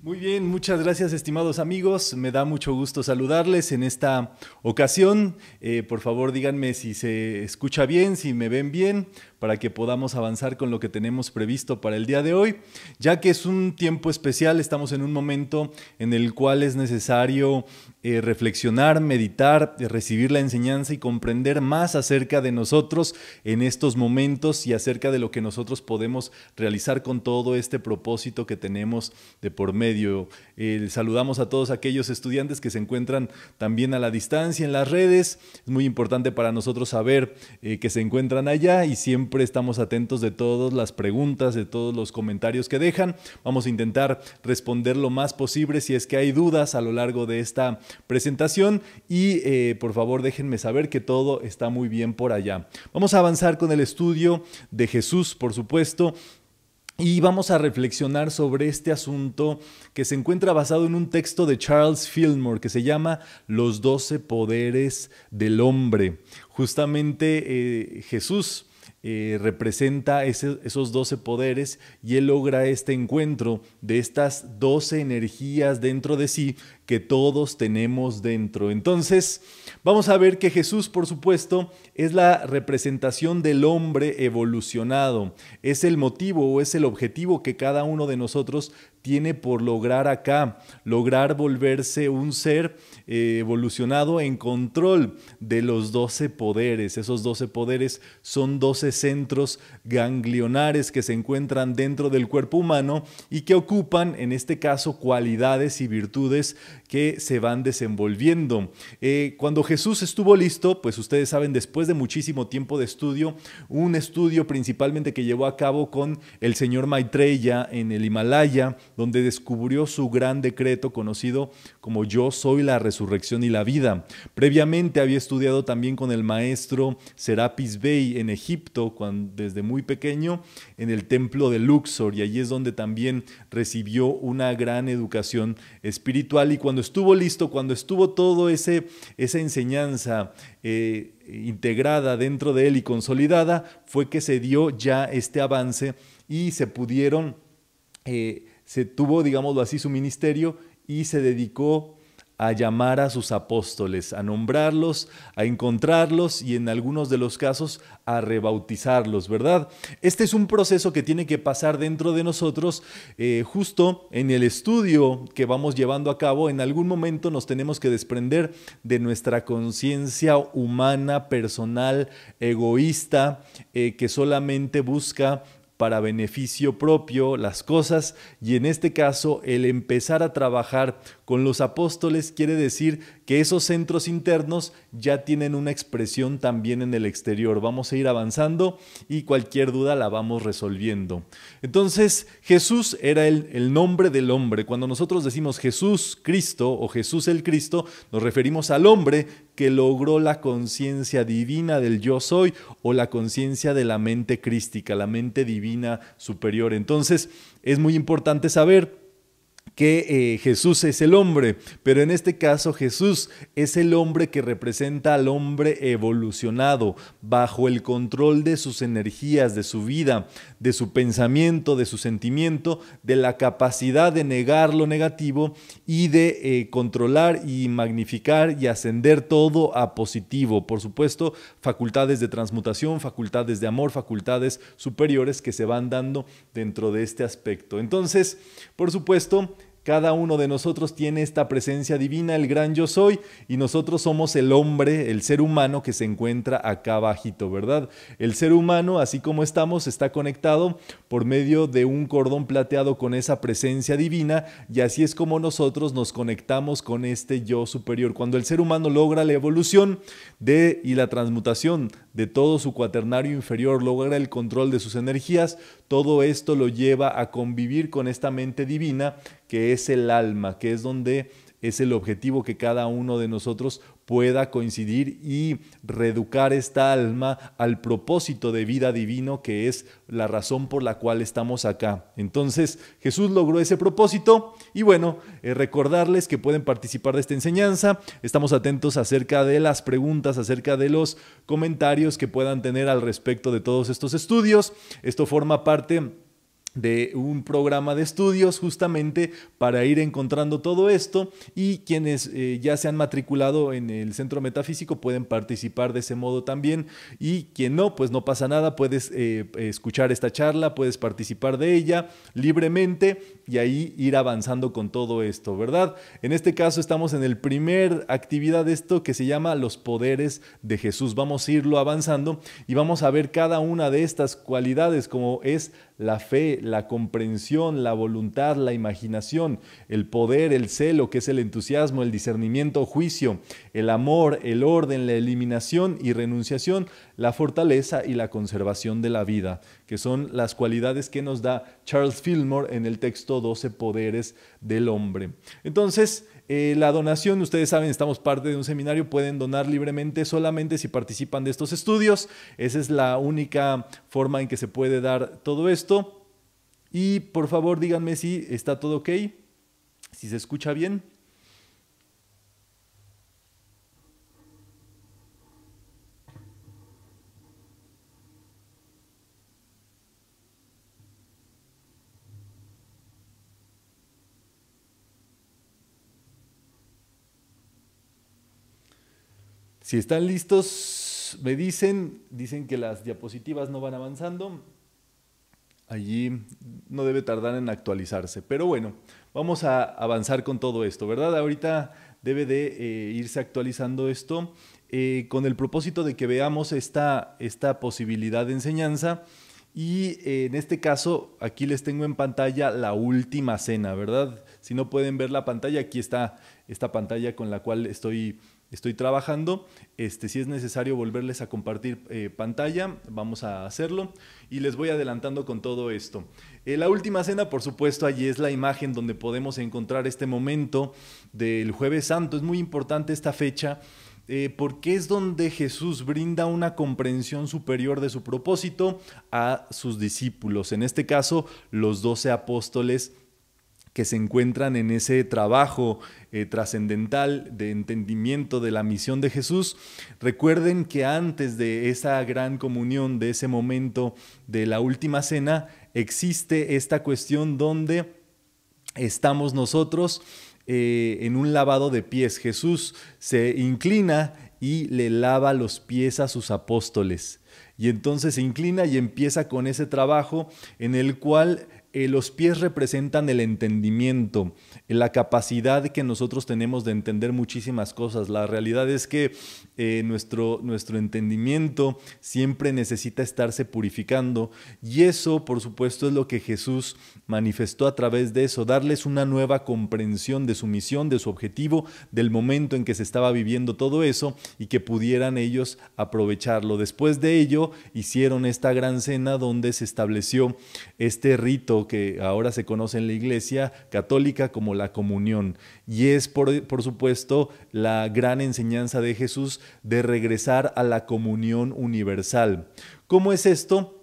Muy bien, muchas gracias, estimados amigos. Me da mucho gusto saludarles en esta ocasión. Por favor, díganme si se escucha bien, si me ven bien, para que podamos avanzar con lo que tenemos previsto para el día de hoy. Ya que es un tiempo especial, estamos en un momento en el cual es necesario reflexionar, meditar, recibir la enseñanza y comprender más acerca de nosotros en estos momentos y acerca de lo que nosotros podemos realizar con todo este propósito que tenemos de por medio. Saludamos a todos aquellos estudiantes que se encuentran también a la distancia en las redes. Es muy importante para nosotros saber que se encuentran allá y siempre estamos atentos de todas las preguntas, de todos los comentarios que dejan. Vamos a intentar responder lo más posible si es que hay dudas a lo largo de esta presentación y por favor déjenme saber que todo está muy bien por allá. Vamos a avanzar con el estudio de Jesús, por supuesto, y vamos a reflexionar sobre este asunto que se encuentra basado en un texto de Charles Fillmore que se llama Los Doce Poderes del Hombre. Justamente Jesús representa esos 12 poderes y él logra este encuentro de estas 12 energías dentro de sí que todos tenemos dentro. Entonces, vamos a ver que Jesús, por supuesto, es la representación del hombre evolucionado. Es el motivo o es el objetivo que cada uno de nosotros tiene por lograr acá, lograr volverse un ser evolucionado en control de los 12 poderes. Esos 12 poderes son 12 centros ganglionares que se encuentran dentro del cuerpo humano y que ocupan, en este caso, cualidades y virtudes que se van desenvolviendo. Cuando Jesús estuvo listo, pues ustedes saben, después de muchísimo tiempo de estudio, un estudio principalmente que llevó a cabo con el señor Maitreya en el Himalaya, donde descubrió su gran decreto conocido como Yo soy la resurrección y la vida. Previamente había estudiado también con el maestro Serapis Bey en Egipto, desde muy pequeño, en el templo de Luxor, y allí es donde también recibió una gran educación espiritual. Y cuando estuvo listo, cuando estuvo todo esa enseñanza integrada dentro de él y consolidada, fue que se dio ya este avance y se pudieron, se tuvo, digámoslo así, su ministerio y se dedicó a llamar a sus apóstoles, a nombrarlos, a encontrarlos y en algunos de los casos a rebautizarlos, ¿verdad? Este es un proceso que tiene que pasar dentro de nosotros. Justo en el estudio que vamos llevando a cabo, en algún momento nos tenemos que desprender de nuestra conciencia humana, personal, egoísta, que solamente busca para beneficio propio las cosas, y en este caso el empezar a trabajar con los apóstoles quiere decir que esos centros internos ya tienen una expresión también en el exterior. Vamos a ir avanzando y cualquier duda la vamos resolviendo. Entonces, Jesús era el nombre del hombre. Cuando nosotros decimos Jesús Cristo o Jesús el Cristo, nos referimos al hombre que logró la conciencia divina del yo soy o la conciencia de la mente crística, la mente divina superior. Entonces, es muy importante saber que Jesús es el hombre, pero en este caso Jesús es el hombre que representa al hombre evolucionado, bajo el control de sus energías, de su vida, de su pensamiento, de su sentimiento, de la capacidad de negar lo negativo y de controlar y magnificar y ascender todo a positivo. Por supuesto, facultades de transmutación, facultades de amor, facultades superiores que se van dando dentro de este aspecto. Entonces, por supuesto, cada uno de nosotros tiene esta presencia divina, el gran yo soy, y nosotros somos el hombre, el ser humano que se encuentra acá abajito, ¿verdad? El ser humano, así como estamos, está conectado por medio de un cordón plateado con esa presencia divina, y así es como nosotros nos conectamos con este yo superior. Cuando el ser humano logra la evolución y la transmutación de todo su cuaternario inferior, logra el control de sus energías, todo esto lo lleva a convivir con esta mente divina que es el alma, que es donde es el objetivo que cada uno de nosotros pueda coincidir y reeducar esta alma al propósito de vida divino que es la razón por la cual estamos acá. Entonces, Jesús logró ese propósito y bueno, recordarles que pueden participar de esta enseñanza. Estamos atentos acerca de las preguntas, acerca de los comentarios que puedan tener al respecto de todos estos estudios. Esto forma parte de un programa de estudios justamente para ir encontrando todo esto, y quienes ya se han matriculado en el Centro Metafísico pueden participar de ese modo también, y quien no, pues no pasa nada, puedes escuchar esta charla, puedes participar de ella libremente y ahí ir avanzando con todo esto, ¿verdad? En este caso estamos en el primer actividad de esto que se llama Los Poderes de Jesús. Vamos a irlo avanzando y vamos a ver cada una de estas cualidades, como es la fe, la comprensión, la voluntad, la imaginación, el poder, el celo, que es el entusiasmo, el discernimiento o juicio, el amor, el orden, la eliminación y renunciación, la fortaleza y la conservación de la vida, que son las cualidades que nos da Charles Fillmore en el texto 12 Poderes del Hombre. Entonces, la donación, ustedes saben, estamos parte de un seminario, pueden donar libremente solamente si participan de estos estudios. Esa es la única forma en que se puede dar todo esto. Y por favor díganme si está todo ok, si se escucha bien. Si están listos, me dicen que las diapositivas no van avanzando. Allí no debe tardar en actualizarse. Pero bueno, vamos a avanzar con todo esto, ¿verdad? Ahorita debe de irse actualizando esto con el propósito de que veamos esta posibilidad de enseñanza. Y en este caso, aquí les tengo en pantalla la última cena, ¿verdad? Si no pueden ver la pantalla, aquí está esta pantalla con la cual estoy trabajando. Si es necesario volverles a compartir pantalla, vamos a hacerlo y les voy adelantando con todo esto. La última cena, por supuesto, allí es la imagen donde podemos encontrar este momento del Jueves Santo. Es muy importante esta fecha porque es donde Jesús brinda una comprensión superior de su propósito a sus discípulos, en este caso los 12 apóstoles que se encuentran en ese trabajo trascendental de entendimiento de la misión de Jesús. Recuerden que antes de esa gran comunión, de ese momento de la última cena, existe esta cuestión donde estamos nosotros en un lavado de pies. Jesús se inclina y le lava los pies a sus apóstoles. Y entonces se inclina y empieza con ese trabajo en el cual los pies representan el entendimiento, la capacidad que nosotros tenemos de entender muchísimas cosas. La realidad es que nuestro entendimiento siempre necesita estarse purificando, y eso, por supuesto, es lo que Jesús manifestó a través de eso, darles una nueva comprensión de su misión, de su objetivo, del momento en que se estaba viviendo todo eso y que pudieran ellos aprovecharlo. Después de ello, hicieron esta gran cena donde se estableció este rito que ahora se conoce en la Iglesia Católica como la comunión, y es por supuesto la gran enseñanza de Jesús de regresar a la comunión universal. ¿Cómo es esto?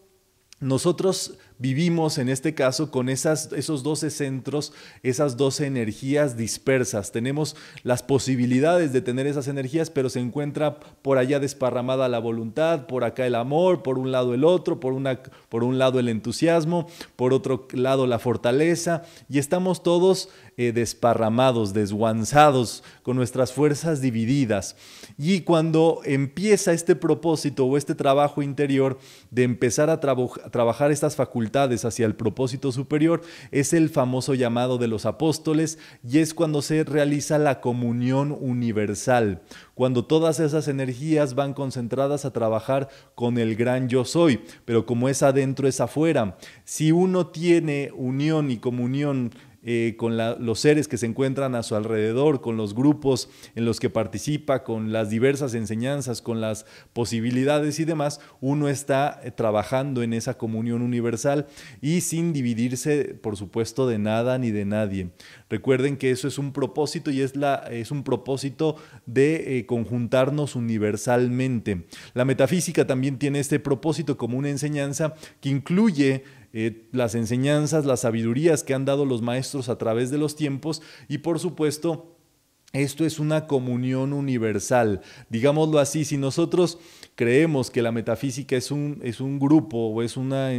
Nosotros vivimos en este caso con esos 12 centros, esas 12 energías dispersas. Tenemos las posibilidades de tener esas energías, pero se encuentra por allá desparramada la voluntad, por acá el amor, por un lado el otro, por un lado el entusiasmo, por otro lado la fortaleza, y estamos todos desparramados, desguanzados, con nuestras fuerzas divididas. Y cuando empieza este propósito o este trabajo interior de empezar a trabajar estas facultades hacia el propósito superior, es el famoso llamado de los apóstoles, y es cuando se realiza la comunión universal, cuando todas esas energías van concentradas a trabajar con el gran yo soy. Pero como es adentro, es afuera. Si uno tiene unión y comunión con los seres que se encuentran a su alrededor, con los grupos en los que participa, con las diversas enseñanzas, con las posibilidades y demás, uno está trabajando en esa comunión universal y sin dividirse, por supuesto, de nada ni de nadie. Recuerden que eso es un propósito, y es un propósito de conjuntarnos universalmente. La metafísica también tiene este propósito como una enseñanza que incluye las enseñanzas, las sabidurías que han dado los maestros a través de los tiempos, y por supuesto esto es una comunión universal. Digámoslo así, si nosotros creemos que la metafísica es un grupo o es una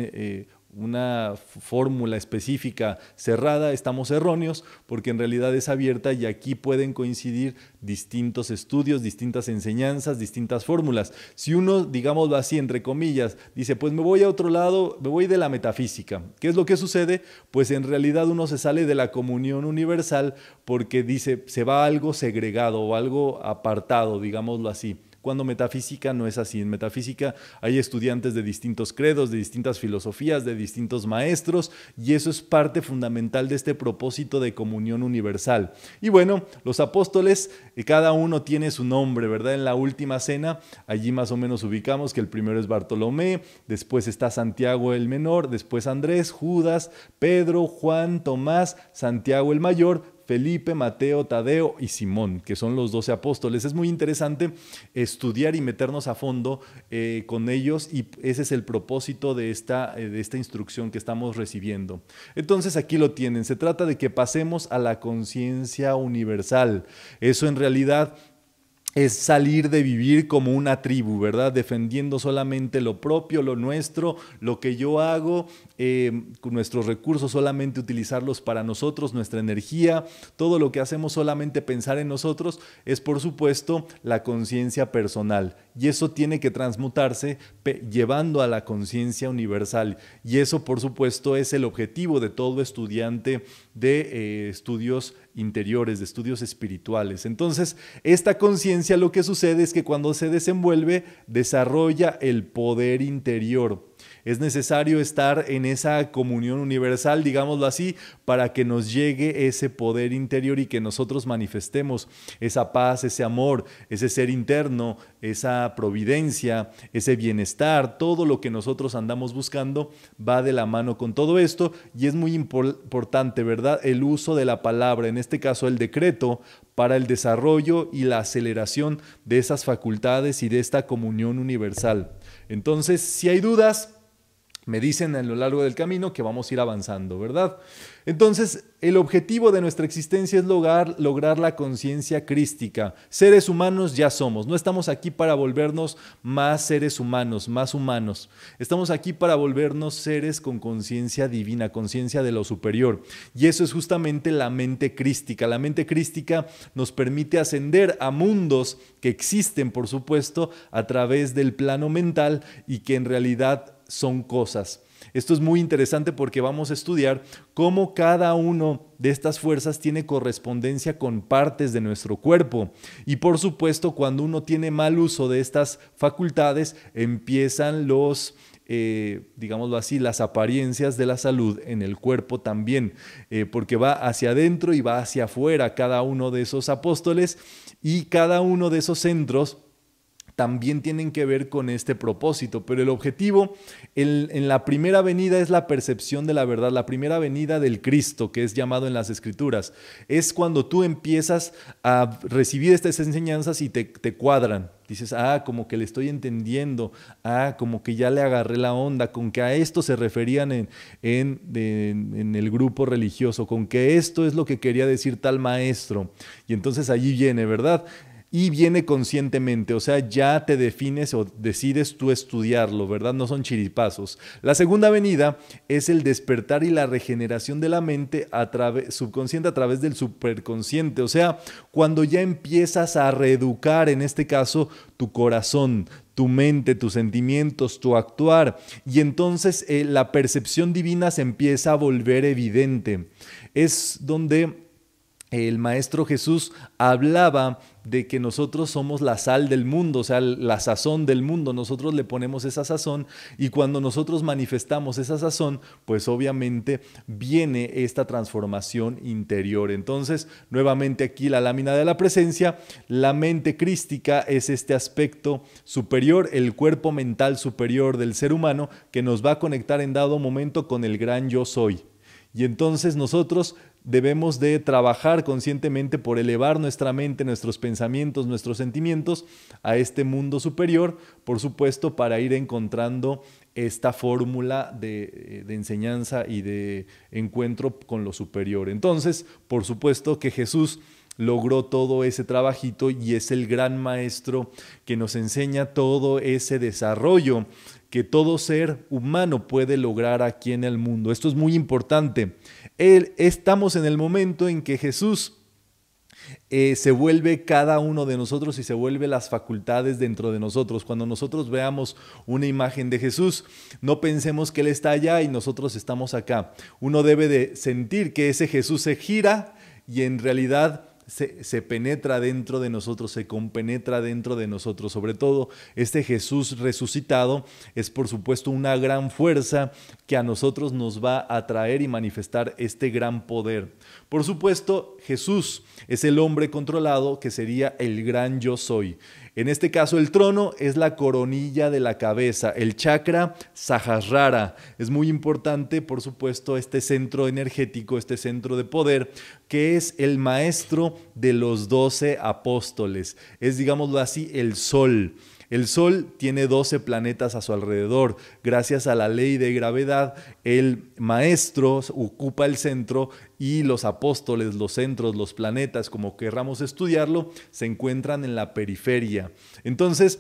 una fórmula específica cerrada, estamos erróneos, porque en realidad es abierta y aquí pueden coincidir distintos estudios, distintas enseñanzas, distintas fórmulas. Si uno, digámoslo así, entre comillas, dice, pues me voy a otro lado, me voy de la metafísica. ¿Qué es lo que sucede? Pues en realidad uno se sale de la comunión universal porque dice, se va a algo segregado o algo apartado, digámoslo así. Cuando metafísica no es así. En metafísica hay estudiantes de distintos credos, de distintas filosofías, de distintos maestros, y eso es parte fundamental de este propósito de comunión universal. Y bueno, los apóstoles, cada uno tiene su nombre, ¿verdad? En la última cena, allí más o menos ubicamos que el primero es Bartolomé, después está Santiago el menor, después Andrés, Judas, Pedro, Juan, Tomás, Santiago el mayor, Felipe, Mateo, Tadeo y Simón, que son los 12 apóstoles. Es muy interesante estudiar y meternos a fondo con ellos, y ese es el propósito de esta instrucción que estamos recibiendo. Entonces aquí lo tienen, se trata de que pasemos a la conciencia universal. Eso en realidad es salir de vivir como una tribu, ¿verdad? Defendiendo solamente lo propio, lo nuestro, lo que yo hago, con nuestros recursos solamente utilizarlos para nosotros, nuestra energía, todo lo que hacemos solamente pensar en nosotros, es por supuesto la conciencia personal. Y eso tiene que transmutarse llevando a la conciencia universal. Y eso por supuesto es el objetivo de todo estudiante de estudios interiores, de estudios espirituales. Entonces, esta conciencia, lo que sucede es que cuando se desenvuelve, desarrolla el poder interior. Es necesario estar en esa comunión universal, digámoslo así, para que nos llegue ese poder interior y que nosotros manifestemos esa paz, ese amor, ese ser interno, esa providencia, ese bienestar. Todo lo que nosotros andamos buscando va de la mano con todo esto, y es muy importante, ¿verdad?, el uso de la palabra, en este caso el decreto, para el desarrollo y la aceleración de esas facultades y de esta comunión universal. Entonces, si hay dudas, me dicen a lo largo del camino que vamos a ir avanzando, ¿verdad? Entonces, el objetivo de nuestra existencia es lograr la conciencia crística. Seres humanos ya somos. No estamos aquí para volvernos más seres humanos, más humanos. Estamos aquí para volvernos seres con conciencia divina, conciencia de lo superior. Y eso es justamente la mente crística. La mente crística nos permite ascender a mundos que existen, por supuesto, a través del plano mental y que en realidad son cosas. Esto es muy interesante porque vamos a estudiar cómo cada uno de estas fuerzas tiene correspondencia con partes de nuestro cuerpo. Y por supuesto, cuando uno tiene mal uso de estas facultades, empiezan los, digámoslo así, las apariencias de la salud en el cuerpo también, porque va hacia adentro y va hacia afuera cada uno de esos apóstoles, y cada uno de esos centros también tienen que ver con este propósito. Pero el objetivo en la primera venida es la percepción de la verdad, la primera venida del Cristo, que es llamado en las Escrituras. Es cuando tú empiezas a recibir estas enseñanzas y te cuadran. Dices, ah, como que le estoy entendiendo, ah, como que ya le agarré la onda, con que a esto se referían en el grupo religioso, con que esto es lo que quería decir tal maestro. Y entonces allí viene, ¿verdad? Y viene conscientemente, o sea, ya te defines o decides tú estudiarlo, ¿verdad? No son chiripazos. La segunda venida es el despertar y la regeneración de la mente subconsciente a través del superconsciente, o sea, cuando ya empiezas a reeducar, en este caso, tu corazón, tu mente, tus sentimientos, tu actuar, y entonces la percepción divina se empieza a volver evidente. Es donde el Maestro Jesús hablaba de que nosotros somos la sal del mundo, o sea, la sazón del mundo. Nosotros le ponemos esa sazón, y cuando nosotros manifestamos esa sazón, pues obviamente viene esta transformación interior. Entonces, nuevamente aquí la lámina de la presencia, la mente crística es este aspecto superior, el cuerpo mental superior del ser humano, que nos va a conectar en dado momento con el gran yo soy. Y entonces nosotros debemos de trabajar conscientemente por elevar nuestra mente, nuestros pensamientos, nuestros sentimientos a este mundo superior, por supuesto, para ir encontrando esta fórmula de enseñanza y de encuentro con lo superior. Entonces, por supuesto que Jesús logró todo ese trabajito y es el gran maestro que nos enseña todo ese desarrollo que todo ser humano puede lograr aquí en el mundo. Esto es muy importante. Estamos en el momento en que Jesús se vuelve cada uno de nosotros y se vuelve las facultades dentro de nosotros. Cuando nosotros veamos una imagen de Jesús, no pensemos que Él está allá y nosotros estamos acá. Uno debe de sentir que ese Jesús se gira y en realidad se penetra dentro de nosotros, se compenetra dentro de nosotros. Sobre todo, este Jesús resucitado es, por supuesto, una gran fuerza que a nosotros nos va a traer y manifestar este gran poder. Por supuesto, Jesús es el hombre controlado que sería el gran yo soy. En este caso, el trono es la coronilla de la cabeza, el chakra Sahasrara. Es muy importante, por supuesto, este centro energético, este centro de poder, que es el maestro de los 12 apóstoles. Es, digámoslo así, el sol. El Sol tiene 12 planetas a su alrededor. Gracias a la ley de gravedad, el maestro ocupa el centro y los apóstoles, los centros, los planetas, como querramos estudiarlo, se encuentran en la periferia. Entonces,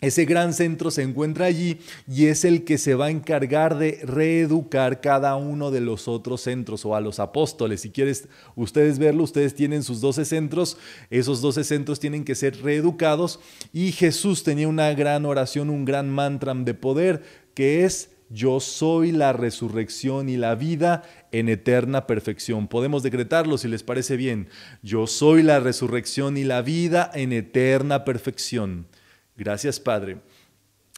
ese gran centro se encuentra allí y es el que se va a encargar de reeducar cada uno de los otros centros o a los apóstoles. Si quieres ustedes verlo, ustedes tienen sus 12 centros, esos 12 centros tienen que ser reeducados y Jesús tenía una gran oración, un gran mantra de poder que es: yo soy la resurrección y la vida en eterna perfección. Podemos decretarlo si les parece bien. Yo soy la resurrección y la vida en eterna perfección. Gracias, Padre.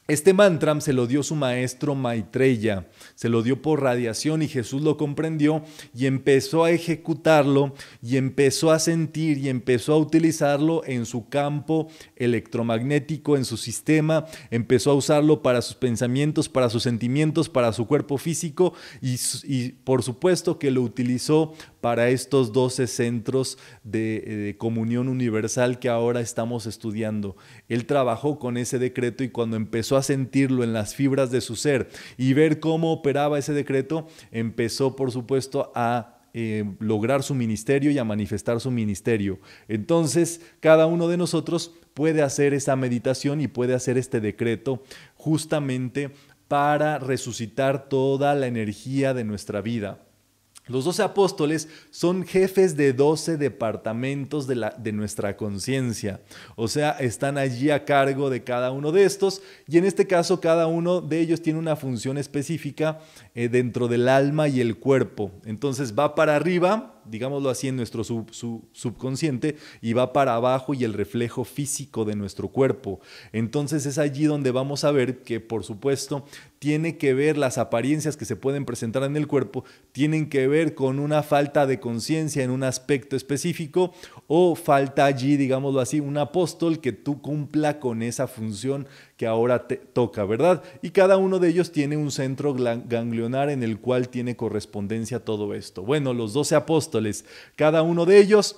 Este mantra se lo dio su maestro Maitreya, se lo dio por radiación y Jesús lo comprendió y empezó a ejecutarlo y empezó a sentir y empezó a utilizarlo en su campo electromagnético, en su sistema, empezó a usarlo para sus pensamientos, para sus sentimientos, para su cuerpo físico y por supuesto que lo utilizó para estos 12 centros de comunión universal que ahora estamos estudiando. Él trabajó con ese decreto y cuando empezó a sentirlo en las fibras de su ser y ver cómo operaba ese decreto, empezó por supuesto a lograr su ministerio y a manifestar su ministerio. Entonces, cada uno de nosotros puede hacer esa meditación y puede hacer este decreto justamente para resucitar toda la energía de nuestra vida. Los 12 apóstoles son jefes de 12 departamentos de nuestra conciencia. O sea, están allí a cargo de cada uno de estos y en este caso cada uno de ellos tiene una función específica dentro del alma y el cuerpo. Entonces va para arriba, digámoslo así, en nuestro subconsciente y va para abajo y el reflejo físico de nuestro cuerpo. Entonces es allí donde vamos a ver que, por supuesto, tiene que ver las apariencias que se pueden presentar en el cuerpo, tienen que ver con una falta de conciencia en un aspecto específico o falta allí, digámoslo así, un apóstol que tú cumpla con esa función que ahora te toca, ¿verdad? Y cada uno de ellos tiene un centro ganglionar en el cual tiene correspondencia todo esto. Bueno, los 12 apóstoles, cada uno de ellos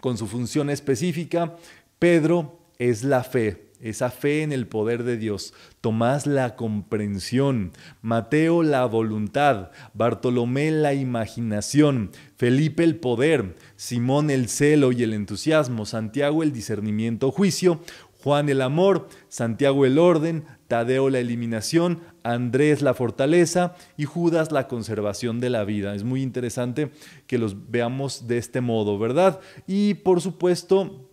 con su función específica. Pedro es la fe, esa fe en el poder de Dios. Tomás, la comprensión. Mateo, la voluntad. Bartolomé, la imaginación. Felipe, el poder. Simón, el celo y el entusiasmo. Santiago, el discernimiento, juicio. Juan, el amor. Santiago, el orden. Tadeo, la eliminación. Andrés, la fortaleza. Y Judas, la conservación de la vida. Es muy interesante que los veamos de este modo, ¿verdad? Y por supuesto,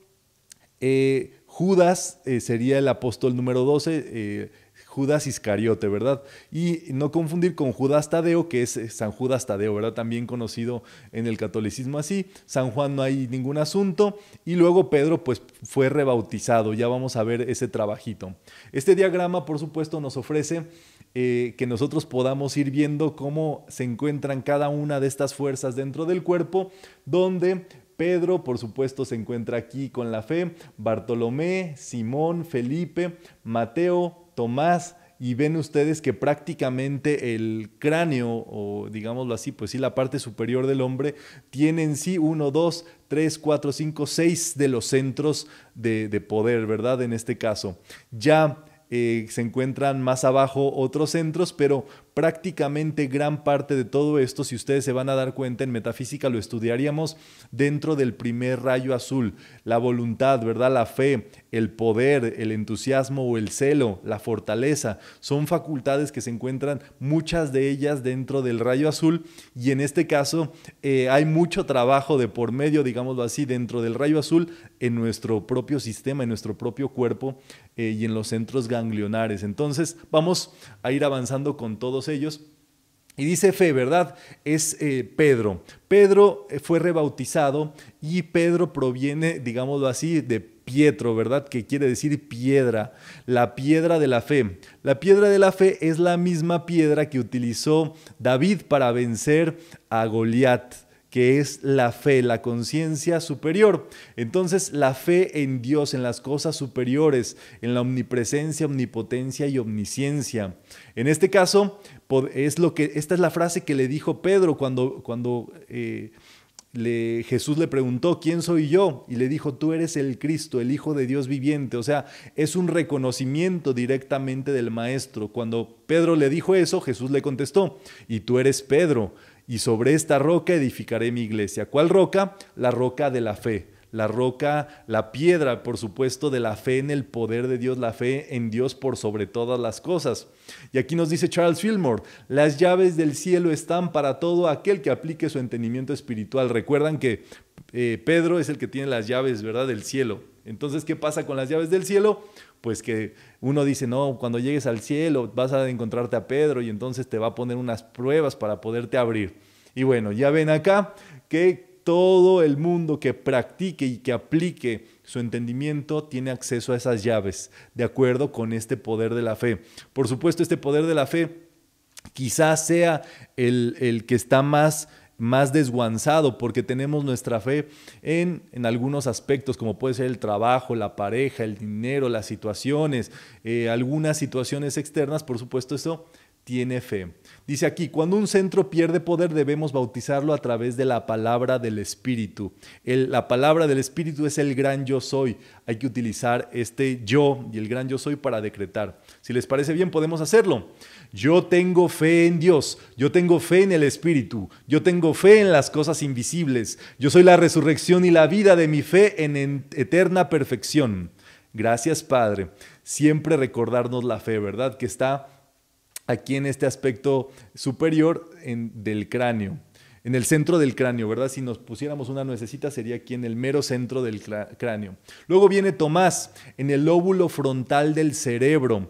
Judas sería el apóstol número 12, Judas Iscariote, ¿verdad? Y no confundir con Judas Tadeo, que es San Judas Tadeo, ¿verdad? También conocido en el catolicismo así. San Juan no hay ningún asunto. Y luego Pedro, pues, fue rebautizado. Ya vamos a ver ese trabajito. Este diagrama, por supuesto, nos ofrece que nosotros podamos ir viendo cómo se encuentran cada una de estas fuerzas dentro del cuerpo, donde Pedro, por supuesto, se encuentra aquí con la fe, Bartolomé, Simón, Felipe, Mateo, Tomás, y ven ustedes que prácticamente el cráneo, o digámoslo así, pues sí, la parte superior del hombre, tiene en sí 1, 2, 3, 4, 5, 6 de los centros de poder, ¿verdad? En este caso. Ya se encuentran más abajo otros centros, pero prácticamente gran parte de todo esto, si ustedes se van a dar cuenta, en metafísica lo estudiaríamos dentro del primer rayo azul. La voluntad, ¿verdad? La fe, el poder, el entusiasmo o el celo, la fortaleza, son facultades que se encuentran muchas de ellas dentro del rayo azul, y en este caso hay mucho trabajo de por medio, digámoslo así, dentro del rayo azul en nuestro propio sistema, en nuestro propio cuerpo y en los centros ganglionares. Entonces vamos a ir avanzando con todos ellos. Y dice fe, ¿verdad? Es Pedro. Pedro fue rebautizado y Pedro proviene, digámoslo así, de Pietro, ¿verdad? Que quiere decir piedra, la piedra de la fe. La piedra de la fe es la misma piedra que utilizó David para vencer a Goliat, que es la fe, la conciencia superior. Entonces, la fe en Dios, en las cosas superiores, en la omnipresencia, omnipotencia y omnisciencia. En este caso, es lo que, esta es la frase que le dijo Pedro cuando Jesús le preguntó, ¿quién soy yo? Y le dijo, tú eres el Cristo, el Hijo de Dios viviente. O sea, es un reconocimiento directamente del Maestro. Cuando Pedro le dijo eso, Jesús le contestó, y tú eres Pedro, y sobre esta roca edificaré mi iglesia. ¿Cuál roca? La roca de la fe. La roca, la piedra, por supuesto, de la fe en el poder de Dios, la fe en Dios por sobre todas las cosas. Y aquí nos dice Charles Fillmore, las llaves del cielo están para todo aquel que aplique su entendimiento espiritual. Recuerdan que Pedro es el que tiene las llaves, ¿verdad?, del cielo. Entonces, ¿qué pasa con las llaves del cielo? Pues que uno dice, no, cuando llegues al cielo vas a encontrarte a Pedro y entonces te va a poner unas pruebas para poderte abrir. Y bueno, ya ven acá que todo el mundo que practique y que aplique su entendimiento tiene acceso a esas llaves, de acuerdo con este poder de la fe. Por supuesto, este poder de la fe quizás sea el que está más desguanzado, porque tenemos nuestra fe en algunos aspectos, como puede ser el trabajo, la pareja, el dinero, las situaciones, algunas situaciones externas. Por supuesto, eso tiene fe. Dice aquí, cuando un centro pierde poder debemos bautizarlo a través de la palabra del Espíritu. La palabra del Espíritu es el gran yo soy. Hay que utilizar este yo y el gran yo soy para decretar. Si les parece bien, podemos hacerlo. Yo tengo fe en Dios, yo tengo fe en el Espíritu, yo tengo fe en las cosas invisibles. Yo soy la resurrección y la vida de mi fe en eterna perfección. Gracias, Padre. Siempre recordarnos la fe, ¿verdad? Que está aquí en este aspecto superior del cráneo, en el centro del cráneo, ¿verdad? Si nos pusiéramos una nuececita sería aquí en el mero centro del cráneo. Luego viene Tomás, en el lóbulo frontal del cerebro.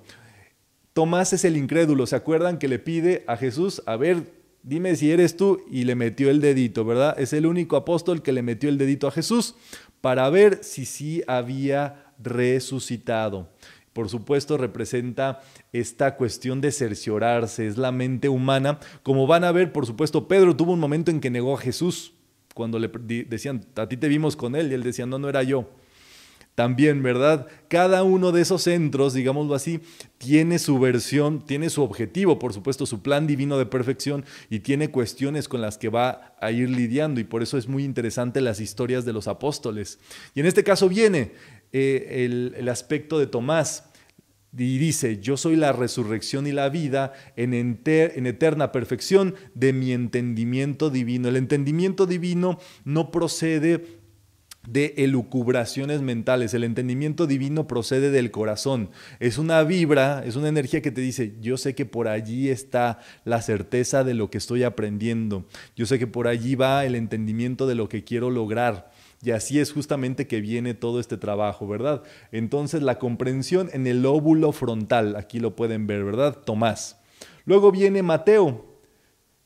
Tomás es el incrédulo, ¿se acuerdan que le pide a Jesús, a ver, dime si eres tú? Y le metió el dedito, ¿verdad? Es el único apóstol que le metió el dedito a Jesús para ver si sí había resucitado. Por supuesto, representa esta cuestión de cerciorarse, es la mente humana. Como van a ver, por supuesto, Pedro tuvo un momento en que negó a Jesús, cuando le decían, a ti te vimos con él, y él decía, no, no era yo. También, ¿verdad? Cada uno de esos centros, digámoslo así, tiene su versión, tiene su objetivo, por supuesto, su plan divino de perfección, y tiene cuestiones con las que va a ir lidiando, y por eso es muy interesante las historias de los apóstoles. Y en este caso viene el aspecto de Tomás, y dice, yo soy la resurrección y la vida en eterna perfección de mi entendimiento divino. El entendimiento divino no procede de elucubraciones mentales. El entendimiento divino procede del corazón. Es una vibra, es una energía que te dice, yo sé que por allí está la certeza de lo que estoy aprendiendo. Yo sé que por allí va el entendimiento de lo que quiero lograr. Y así es justamente que viene todo este trabajo, ¿verdad? Entonces, la comprensión en el lóbulo frontal, aquí lo pueden ver, ¿verdad? Tomás. Luego viene Mateo,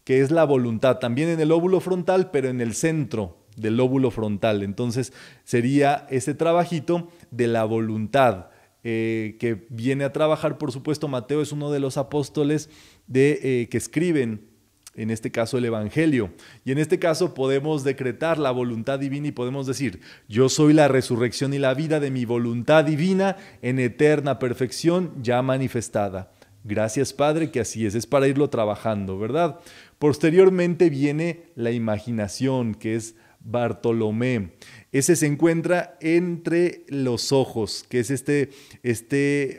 que es la voluntad, también en el lóbulo frontal, pero en el centro del lóbulo frontal. Entonces, sería ese trabajito de la voluntad que viene a trabajar. Por supuesto, Mateo es uno de los apóstoles que escriben, en este caso, el Evangelio. Y en este caso podemos decretar la voluntad divina y podemos decir, yo soy la resurrección y la vida de mi voluntad divina en eterna perfección ya manifestada. Gracias, Padre, que así es para irlo trabajando, ¿verdad? Posteriormente viene la imaginación, que es Bartolomé. Ese se encuentra entre los ojos, que es este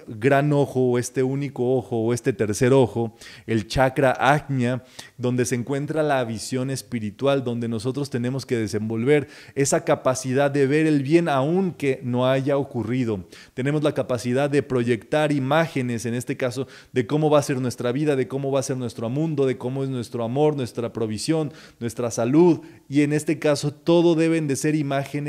gran ojo, o este único ojo, o este tercer ojo, el chakra ajna, donde se encuentra la visión espiritual, donde nosotros tenemos que desenvolver esa capacidad de ver el bien aún que no haya ocurrido. Tenemos la capacidad de proyectar imágenes, en este caso, de cómo va a ser nuestra vida, de cómo va a ser nuestro mundo, de cómo es nuestro amor, nuestra provisión, nuestra salud, y en este caso todo deben de ser imágenes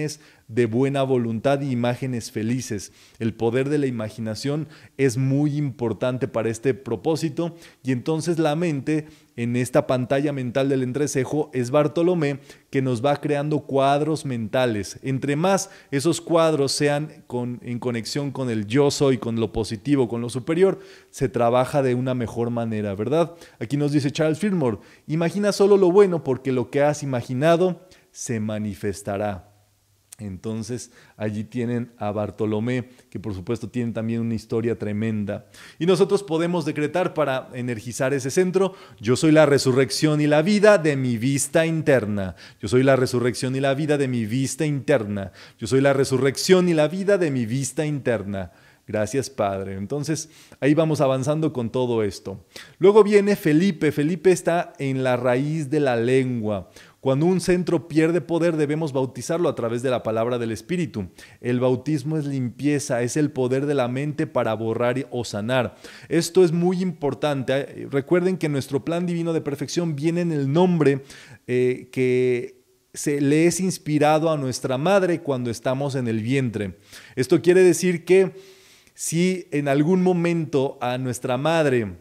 de buena voluntad y imágenes felices. El poder de la imaginación es muy importante para este propósito, y entonces la mente, en esta pantalla mental del entrecejo, es Bartolomé, que nos va creando cuadros mentales. Entre más esos cuadros sean en conexión con el yo soy, con lo positivo, con lo superior, se trabaja de una mejor manera, ¿verdad? Aquí nos dice Charles Fillmore: imagina solo lo bueno, porque lo que has imaginado se manifestará. Entonces allí tienen a Bartolomé, que por supuesto tiene también una historia tremenda. Y nosotros podemos decretar para energizar ese centro: yo soy la resurrección y la vida de mi vista interna. Yo soy la resurrección y la vida de mi vista interna. Yo soy la resurrección y la vida de mi vista interna. Gracias, Padre. Entonces, ahí vamos avanzando con todo esto. Luego viene Felipe. Felipe está en la raíz de la lengua. Cuando un centro pierde poder, debemos bautizarlo a través de la palabra del Espíritu. El bautismo es limpieza, es el poder de la mente para borrar o sanar. Esto es muy importante. Recuerden que nuestro plan divino de perfección viene en el nombre que se le es inspirado a nuestra madre cuando estamos en el vientre. Esto quiere decir que si en algún momento a nuestra madre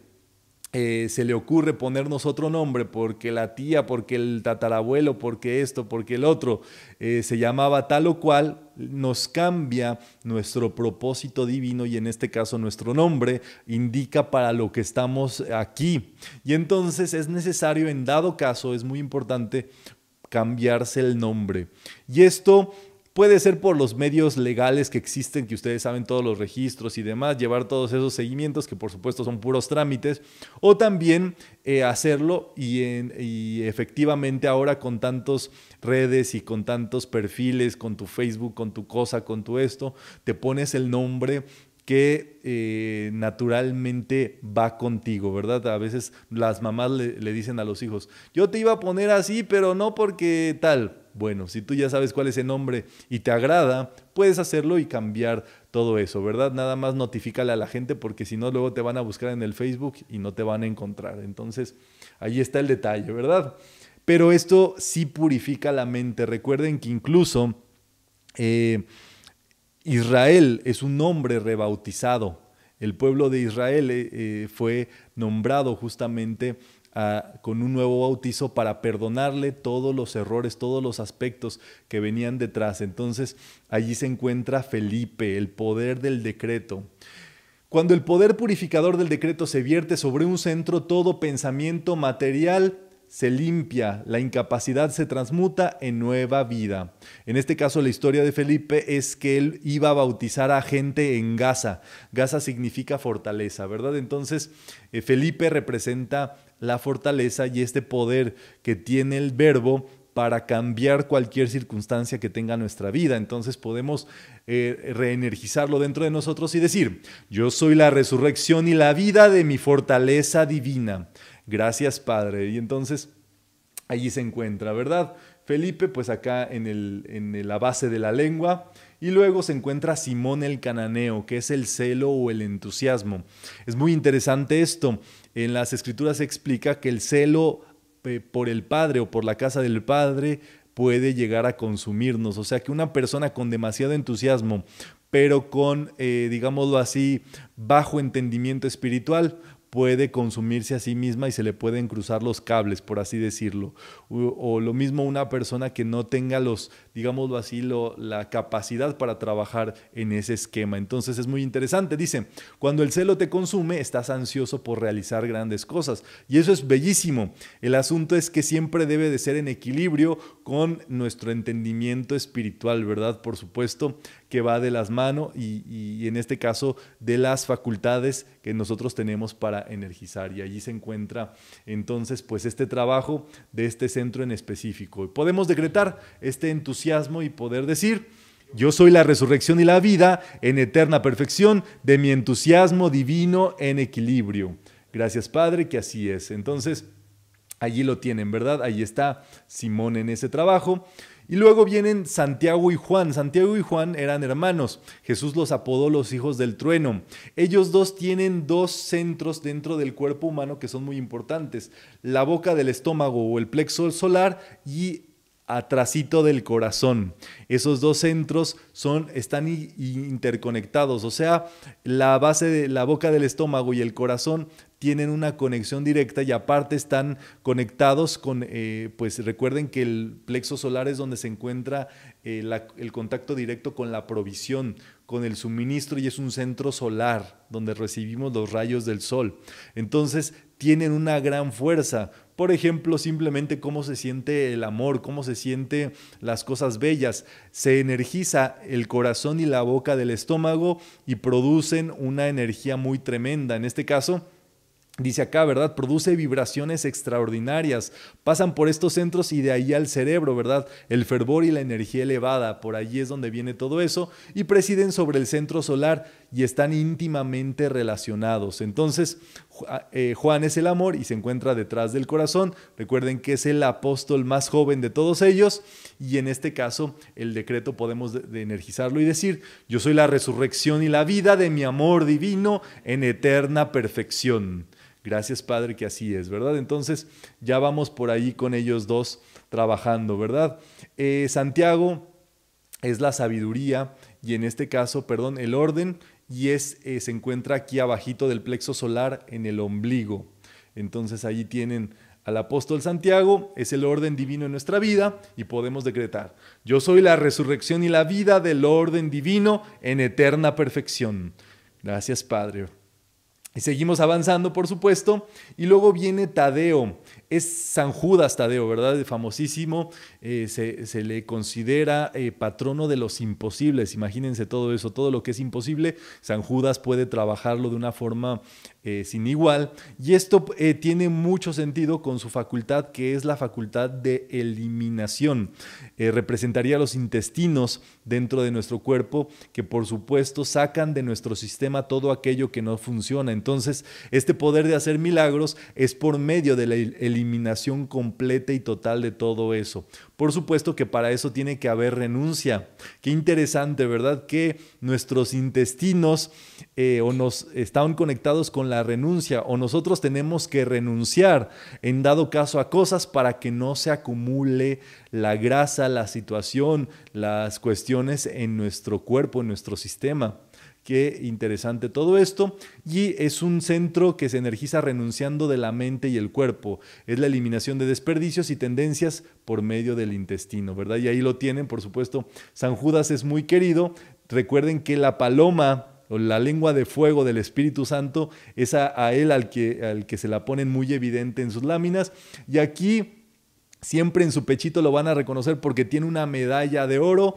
se le ocurre ponernos otro nombre, porque la tía, porque el tatarabuelo, porque esto, porque el otro, se llamaba tal o cual, nos cambia nuestro propósito divino, y en este caso nuestro nombre indica para lo que estamos aquí. Y entonces es necesario, en dado caso, es muy importante cambiarse el nombre. Y esto puede ser por los medios legales que existen, que ustedes saben, todos los registros y demás, llevar todos esos seguimientos, que por supuesto son puros trámites, o también hacerlo y efectivamente ahora con tantas redes y con tantos perfiles, con tu Facebook, con tu cosa, con tu esto, te pones el nombre que naturalmente va contigo, ¿verdad? A veces las mamás le dicen a los hijos: yo te iba a poner así, pero no porque tal. Bueno, si tú ya sabes cuál es el nombre y te agrada, puedes hacerlo y cambiar todo eso, ¿verdad? Nada más notifícale a la gente, porque si no, luego te van a buscar en el Facebook y no te van a encontrar. Entonces, ahí está el detalle, ¿verdad? Pero esto sí purifica la mente. Recuerden que incluso Israel es un nombre rebautizado. El pueblo de Israel fue nombrado justamente con un nuevo bautizo para perdonarle todos los errores, todos los aspectos que venían detrás. Entonces, allí se encuentra Felipe, el poder del decreto. Cuando el poder purificador del decreto se vierte sobre un centro, todo pensamiento material se limpia, la incapacidad se transmuta en nueva vida. En este caso, la historia de Felipe es que él iba a bautizar a gente en Gaza. Gaza significa fortaleza, ¿verdad? Entonces, Felipe representa la fortaleza y este poder que tiene el verbo para cambiar cualquier circunstancia que tenga nuestra vida. Entonces podemos reenergizarlo dentro de nosotros y decir: yo soy la resurrección y la vida de mi fortaleza divina. Gracias, Padre. Y entonces allí se encuentra, ¿verdad? Felipe, pues acá en la base de la lengua. Y luego se encuentra Simón el cananeo, que es el celo o el entusiasmo. Es muy interesante esto. En las Escrituras se explica que el celo por el Padre o por la casa del Padre puede llegar a consumirnos. O sea que una persona con demasiado entusiasmo, pero con, digámoslo así, bajo entendimiento espiritual, puede consumirse a sí misma y se le pueden cruzar los cables, por así decirlo. O lo mismo una persona que no tenga digámoslo así, la capacidad para trabajar en ese esquema. Entonces es muy interesante. Dice: cuando el celo te consume, estás ansioso por realizar grandes cosas. Y eso es bellísimo. El asunto es que siempre debe de ser en equilibrio con nuestro entendimiento espiritual, ¿verdad? Por supuesto que va de las manos y en este caso de las facultades que nosotros tenemos para para energizar. Y allí se encuentra entonces pues este trabajo de este centro en específico. Podemos decretar este entusiasmo y poder decir: yo soy la resurrección y la vida en eterna perfección de mi entusiasmo divino en equilibrio. Gracias, Padre, que así es. Entonces, allí lo tienen, ¿verdad? Ahí está Simón en ese trabajo. Y luego vienen Santiago y Juan. Santiago y Juan eran hermanos. Jesús los apodó los hijos del trueno. Ellos dos tienen dos centros dentro del cuerpo humano que son muy importantes: la boca del estómago o el plexo solar y atrásito del corazón. Esos dos centros están interconectados, o sea, la base de la boca del estómago y el corazón tienen una conexión directa y aparte están conectados con, pues recuerden que el plexo solar es donde se encuentra el contacto directo con la provisión, con el suministro, y es un centro solar donde recibimos los rayos del sol. Entonces, tienen una gran fuerza. Por ejemplo, simplemente cómo se siente el amor, cómo se sienten las cosas bellas. Se energiza el corazón y la boca del estómago y producen una energía muy tremenda. En este caso, dice acá, ¿verdad? Produce vibraciones extraordinarias. Pasan por estos centros y de ahí al cerebro, ¿verdad? El fervor y la energía elevada. Por allí es donde viene todo eso. Y presiden sobre el centro solar y están íntimamente relacionados. Entonces, Juan es el amor y se encuentra detrás del corazón. Recuerden que es el apóstol más joven de todos ellos, y en este caso el decreto podemos energizarlo y decir: yo soy la resurrección y la vida de mi amor divino en eterna perfección. Gracias, Padre, que así es, ¿verdad? Entonces ya vamos por ahí con ellos dos trabajando, ¿verdad? Santiago es la sabiduría y en este caso, perdón, el orden, y se encuentra aquí abajito del plexo solar en el ombligo. Entonces allí tienen al apóstol Santiago, es el orden divino en nuestra vida, y podemos decretar: yo soy la resurrección y la vida del orden divino en eterna perfección. Gracias, Padre. Y seguimos avanzando, por supuesto, y luego viene Tadeo. Es San Judas Tadeo, ¿verdad? Famosísimo, se le considera patrono de los imposibles. Imagínense todo eso, todo lo que es imposible, San Judas puede trabajarlo de una forma sin igual. Y esto tiene mucho sentido con su facultad, que es la facultad de eliminación. Representaría los intestinos dentro de nuestro cuerpo, que por supuesto sacan de nuestro sistema todo aquello que no funciona. Entonces, este poder de hacer milagros es por medio de la eliminación completa y total de todo eso. Por supuesto que para eso tiene que haber renuncia. Qué interesante, ¿verdad? Que nuestros intestinos o nos están conectados con la renuncia, o nosotros tenemos que renunciar en dado caso a cosas para que no se acumule la grasa, la situación, las cuestiones en nuestro cuerpo, en nuestro sistema. Qué interesante todo esto. Y es un centro que se energiza renunciando de la mente y el cuerpo. Es la eliminación de desperdicios y tendencias por medio del intestino, ¿verdad? Y ahí lo tienen, por supuesto. San Judas es muy querido. Recuerden que la paloma o la lengua de fuego del Espíritu Santo es a él al que se la ponen muy evidente en sus láminas. Y aquí siempre en su pechito lo van a reconocer porque tiene una medalla de oro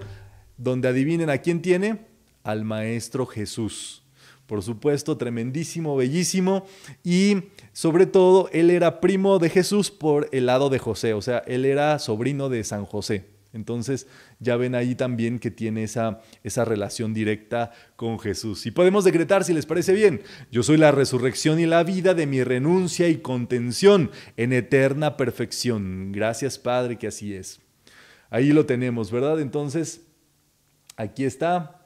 donde adivinen a quién tiene. Al Maestro Jesús. Por supuesto, tremendísimo, bellísimo, y sobre todo él era primo de Jesús por el lado de José, o sea, él era sobrino de San José. Entonces ya ven ahí también que tiene esa relación directa con Jesús. Y podemos decretar, si les parece bien: yo soy la resurrección y la vida de mi renuncia y contención en eterna perfección. Gracias, Padre, que así es. Ahí lo tenemos, ¿verdad? Entonces, aquí está.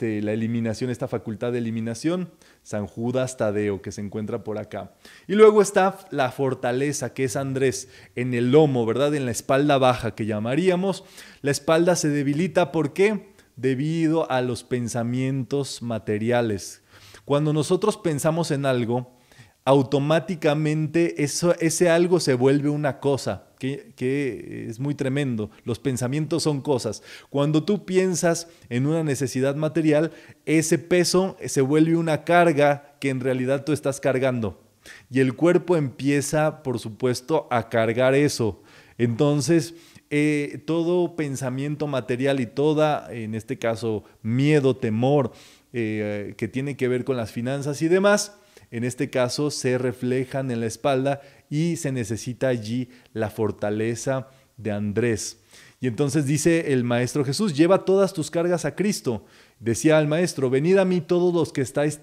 La eliminación, esta facultad de eliminación, San Judas Tadeo, que se encuentra por acá. Y luego está la fortaleza, que es Andrés, en el lomo, ¿verdad? En la espalda baja, que llamaríamos. La espalda se debilita, ¿por qué? Debido a los pensamientos materiales. Cuando nosotros pensamos en algo, automáticamente ese algo se vuelve una cosa, que es muy tremendo. Los pensamientos son cosas. Cuando tú piensas en una necesidad material, ese peso se vuelve una carga que en realidad tú estás cargando. Y el cuerpo empieza, por supuesto, a cargar eso. Entonces, todo pensamiento material y toda, en este caso, miedo, temor, que tiene que ver con las finanzas y demás, En este caso se reflejan en la espalda y se necesita allí la fortaleza de Andrés. Y entonces dice el Maestro Jesús, lleva todas tus cargas a Cristo. Decía el Maestro, venid a mí todos los que estáis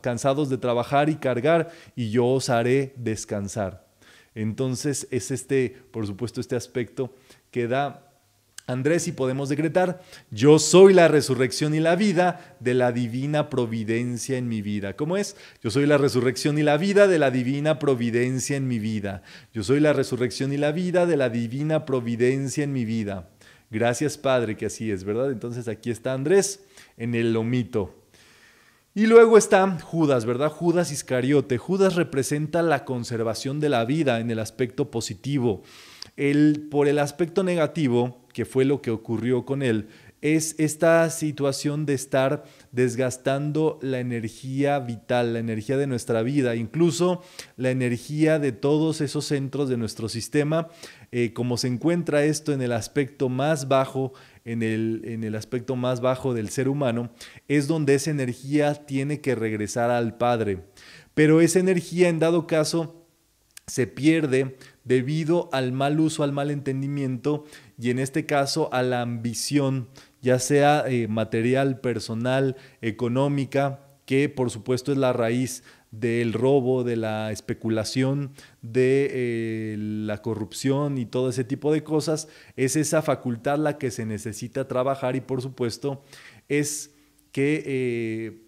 cansados de trabajar y cargar, y yo os haré descansar. Entonces es por supuesto, este aspecto que da Andrés, y podemos decretar, yo soy la resurrección y la vida de la divina providencia en mi vida. ¿Cómo es? Yo soy la resurrección y la vida de la divina providencia en mi vida. Yo soy la resurrección y la vida de la divina providencia en mi vida. Gracias, Padre, que así es, ¿verdad? Entonces aquí está Andrés en el lomito. Y luego está Judas, ¿verdad? Judas Iscariote. Judas representa la conservación de la vida en el aspecto positivo. Por el aspecto negativo, que fue lo que ocurrió con él, es esta situación de estar desgastando la energía vital, la energía de nuestra vida, incluso la energía de todos esos centros de nuestro sistema. Como se encuentra esto en el aspecto más bajo, en el aspecto más bajo del ser humano, es donde esa energía tiene que regresar al Padre. Pero esa energía, en dado caso, se pierde debido al mal uso, al mal entendimiento y en este caso a la ambición, ya sea material, personal, económica, que por supuesto es la raíz del robo, de la especulación, de la corrupción y todo ese tipo de cosas. Es esa facultad la que se necesita trabajar y por supuesto es que...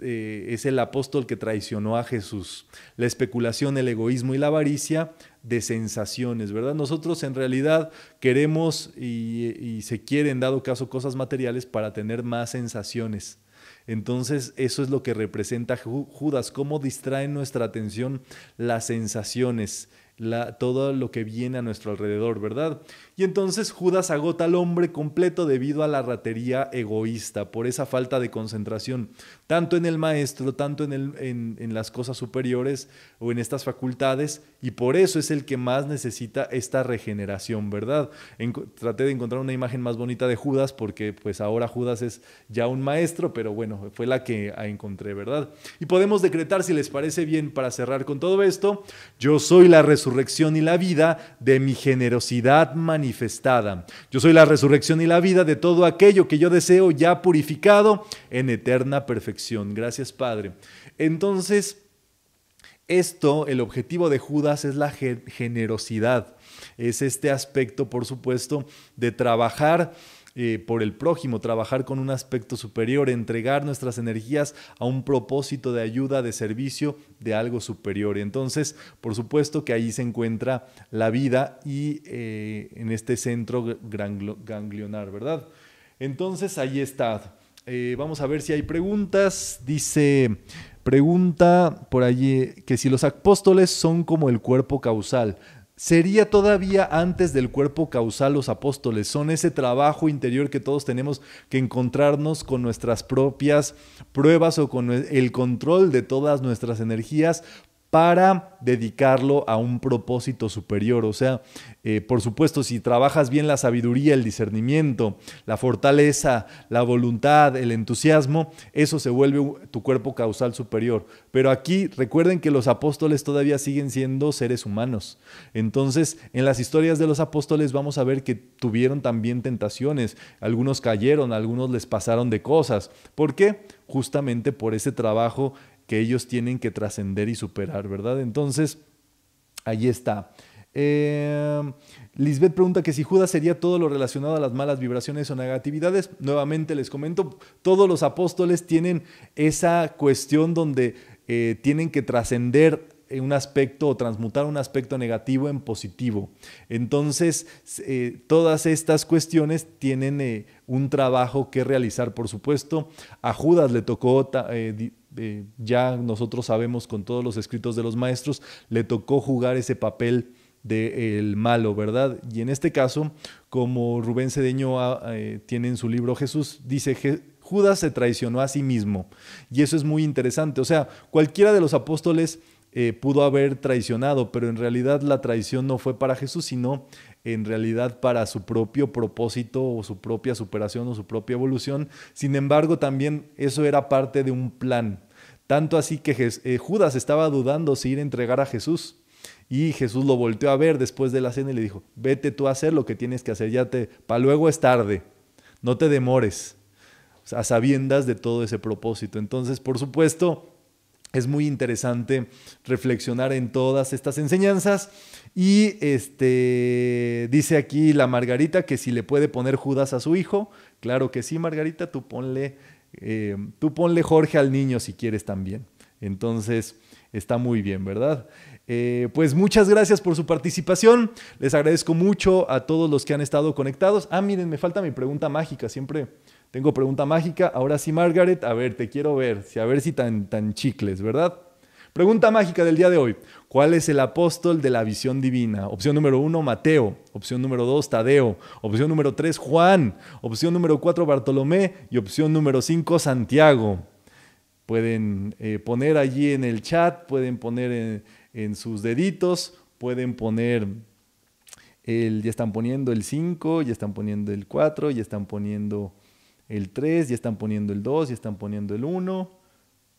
es el apóstol que traicionó a Jesús. La especulación, el egoísmo y la avaricia de sensaciones, ¿verdad? Nosotros en realidad queremos y se quieren, dado caso, cosas materiales para tener más sensaciones. Entonces eso es lo que representa Judas, cómo distraen nuestra atención las sensaciones, todo lo que viene a nuestro alrededor, ¿verdad? Y entonces Judas agota al hombre completo debido a la ratería egoísta, por esa falta de concentración, tanto en el maestro, tanto en las cosas superiores o en estas facultades, y por eso es el que más necesita esta regeneración, ¿verdad? Traté de encontrar una imagen más bonita de Judas, porque pues ahora Judas es ya un maestro, pero bueno, fue la que encontré, ¿verdad? Y podemos decretar, si les parece bien, para cerrar con todo esto, yo soy la resurrección y la vida de mi generosidad manifestada. Yo soy la resurrección y la vida de todo aquello que yo deseo ya purificado en eterna perfección. Gracias, Padre. Entonces, el objetivo de Judas es la generosidad. Es este aspecto, por supuesto, de trabajar por el prójimo, trabajar con un aspecto superior, entregar nuestras energías a un propósito de ayuda, de servicio, de algo superior. Entonces, por supuesto que ahí se encuentra la vida y en este centro ganglionar, ¿verdad? Entonces, ahí está. Vamos a ver si hay preguntas. Dice, pregunta por allí, que si los apóstoles son como el cuerpo causal. Sería todavía antes del cuerpo causal los apóstoles. Son ese trabajo interior que todos tenemos que encontrarnos con nuestras propias pruebas o con el control de todas nuestras energías para dedicarlo a un propósito superior. O sea, por supuesto, si trabajas bien la sabiduría, el discernimiento, la fortaleza, la voluntad, el entusiasmo, eso se vuelve tu cuerpo causal superior. Pero aquí recuerden que los apóstoles todavía siguen siendo seres humanos. Entonces, en las historias de los apóstoles vamos a ver que tuvieron también tentaciones. Algunos cayeron, algunos les pasaron de cosas. ¿Por qué? Justamente por ese trabajo que ellos tienen que trascender y superar, ¿verdad? Entonces, ahí está. Lisbeth pregunta que si Judas sería todo lo relacionado a las malas vibraciones o negatividades. Nuevamente les comento, todos los apóstoles tienen esa cuestión donde tienen que trascender un aspecto o transmutar un aspecto negativo en positivo. Entonces, todas estas cuestiones tienen un trabajo que realizar, por supuesto. A Judas le tocó... ya nosotros sabemos con todos los escritos de los maestros, le tocó jugar ese papel del malo, ¿verdad? Y en este caso, como Rubén Cedeño tiene en su libro Jesús, dice que Judas se traicionó a sí mismo. Y eso es muy interesante. O sea, cualquiera de los apóstoles pudo haber traicionado, pero en realidad la traición no fue para Jesús, sino en realidad para su propio propósito o su propia superación o su propia evolución. Sin embargo, también eso era parte de un plan. Tanto así que Judas estaba dudando si ir a entregar a Jesús. Y Jesús lo volteó a ver después de la cena y le dijo, vete tú a hacer lo que tienes que hacer, para luego es tarde, no te demores, a sabiendas de todo ese propósito. Entonces, por supuesto, es muy interesante reflexionar en todas estas enseñanzas. Y dice aquí la Margarita que si le puede poner Judas a su hijo. Claro que sí, Margarita, tú ponle Jorge al niño si quieres también. Entonces, está muy bien, ¿verdad? Pues muchas gracias por su participación. Les agradezco mucho a todos los que han estado conectados. Ah, miren, me falta mi pregunta mágica. Siempre tengo pregunta mágica. Ahora sí, Margaret, a ver, te quiero ver. A ver si tan chicles, ¿verdad? Pregunta mágica del día de hoy. ¿Cuál es el apóstol de la visión divina? Opción número 1, Mateo. Opción número 2, Tadeo. Opción número 3, Juan. Opción número 4, Bartolomé. Y opción número 5, Santiago. Pueden poner allí en el chat, pueden poner en sus deditos, pueden poner, ya están poniendo el 5, ya están poniendo el 4, ya están poniendo el 3, ya están poniendo el 2, ya están poniendo el 1.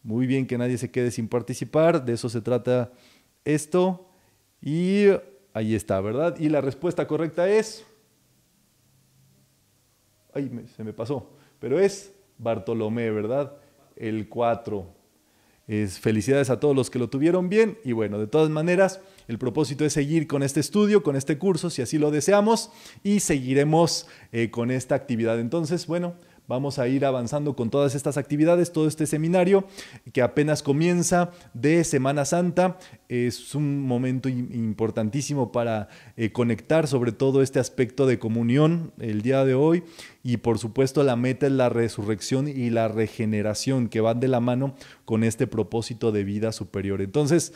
Muy bien, que nadie se quede sin participar, de eso se trata esto. Y ahí está, ¿verdad? Y la respuesta correcta es... Ay, se me pasó, pero es Bartolomé, ¿verdad? El 4. Felicidades a todos los que lo tuvieron bien. Y bueno, de todas maneras, el propósito es seguir con este estudio, con este curso, si así lo deseamos, y seguiremos con esta actividad. Entonces, bueno, vamos a ir avanzando con todas estas actividades, todo este seminario que apenas comienza de Semana Santa. Es un momento importantísimo para conectar sobre todo este aspecto de comunión el día de hoy. Y por supuesto la meta es la resurrección y la regeneración, que van de la mano con este propósito de vida superior. Entonces,